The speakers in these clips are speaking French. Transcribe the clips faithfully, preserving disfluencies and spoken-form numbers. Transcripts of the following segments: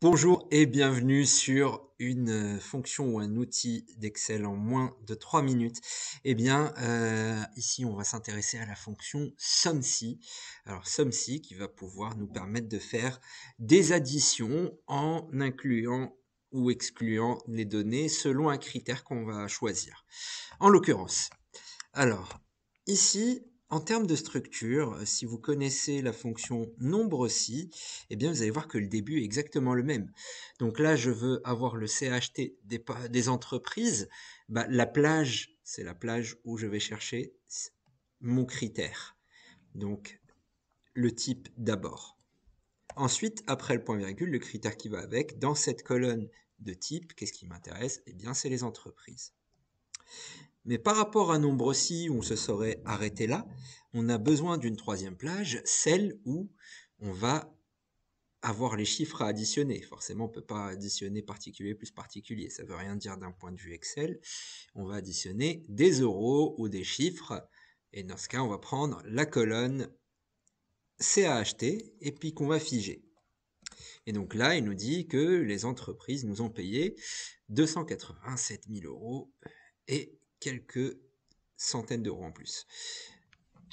Bonjour et bienvenue sur une fonction ou un outil d'Excel en moins de trois minutes. Eh bien, euh, ici, on va s'intéresser à la fonction SOMME.SI. Alors, SOMME.SI qui va pouvoir nous permettre de faire des additions en incluant ou excluant les données selon un critère qu'on va choisir. En l'occurrence, alors, ici, en termes de structure, si vous connaissez la fonction nombre.si, eh bien vous allez voir que le début est exactement le même. Donc là, je veux avoir le C A H T des, des entreprises. Bah, la plage, c'est la plage où je vais chercher mon critère. Donc le type d'abord. Ensuite, après le point virgule, le critère qui va avec. Dans cette colonne de type, qu'est-ce qui m'intéresse? Eh bien, c'est les entreprises. Mais par rapport à nombre.si, on se serait arrêté là, on a besoin d'une troisième plage, celle où on va avoir les chiffres à additionner. Forcément, on ne peut pas additionner particulier plus particulier, ça ne veut rien dire d'un point de vue Excel. On va additionner des euros ou des chiffres, et dans ce cas, on va prendre la colonne C A H T, et puis qu'on va figer. Et donc là, il nous dit que les entreprises nous ont payé deux cent quatre-vingt-sept mille euros et quelques centaines d'euros en plus.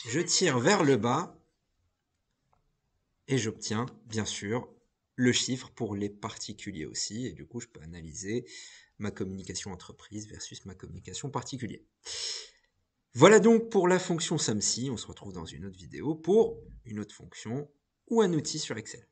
Je tire vers le bas et j'obtiens bien sûr le chiffre pour les particuliers aussi, et du coup je peux analyser ma communication entreprise versus ma communication particulier. Voilà donc pour la fonction SOMME.SI. On se retrouve dans une autre vidéo pour une autre fonction ou un outil sur Excel.